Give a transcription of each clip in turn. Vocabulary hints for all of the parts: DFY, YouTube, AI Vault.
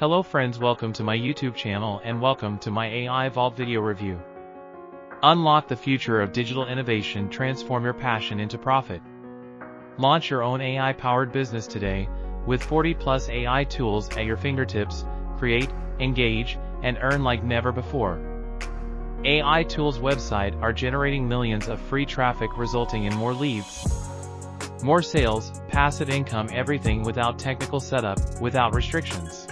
Hello friends, welcome to my YouTube channel and welcome to my AI Vault video review. Unlock the future of digital innovation, transform your passion into profit. Launch your own AI-powered business today, with 40+ AI tools at your fingertips. Create, engage, and earn like never before. AI tools website are generating millions of free traffic resulting in more leads, more sales, passive income, everything without technical setup, without restrictions.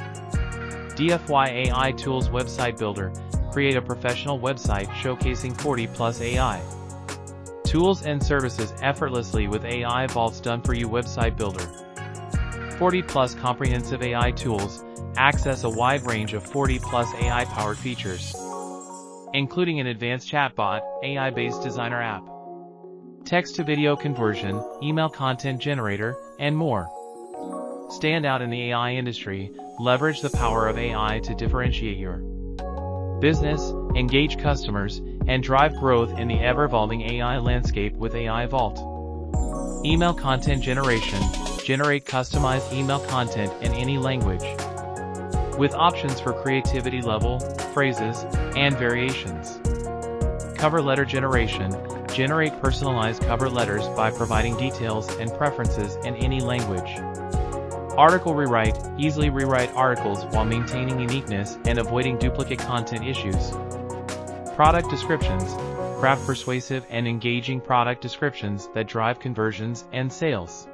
DFY AI Tools Website Builder, create a professional website showcasing 40+ AI tools and services effortlessly with AI Vault's done-for-you website builder. 40+ comprehensive AI tools, access a wide range of 40+ AI-powered features, including an advanced chatbot, AI-based designer app, text-to-video conversion, email content generator, and more. Stand out in the AI industry, leverage the power of AI to differentiate your business, engage customers, and drive growth in the ever-evolving AI landscape with AI Vault. Email content generation, generate customized email content in any language, with options for creativity level, phrases, and variations. Cover letter generation, generate personalized cover letters by providing details and preferences in any language. Article rewrite, easily rewrite articles while maintaining uniqueness and avoiding duplicate content issues. Product descriptions, craft persuasive and engaging product descriptions that drive conversions and sales.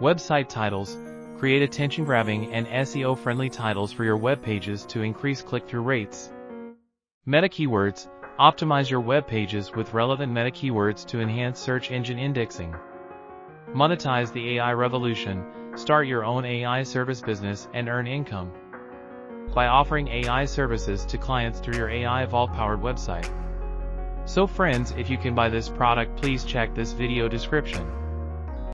Website titles, create attention-grabbing and SEO-friendly titles for your web pages to increase click-through rates. Meta keywords, optimize your web pages with relevant meta keywords to enhance search engine indexing. Monetize the AI revolution, start your own AI service business and earn income by offering AI services to clients through your AI Vault-powered website. So friends, if you can buy this product, please check this video description.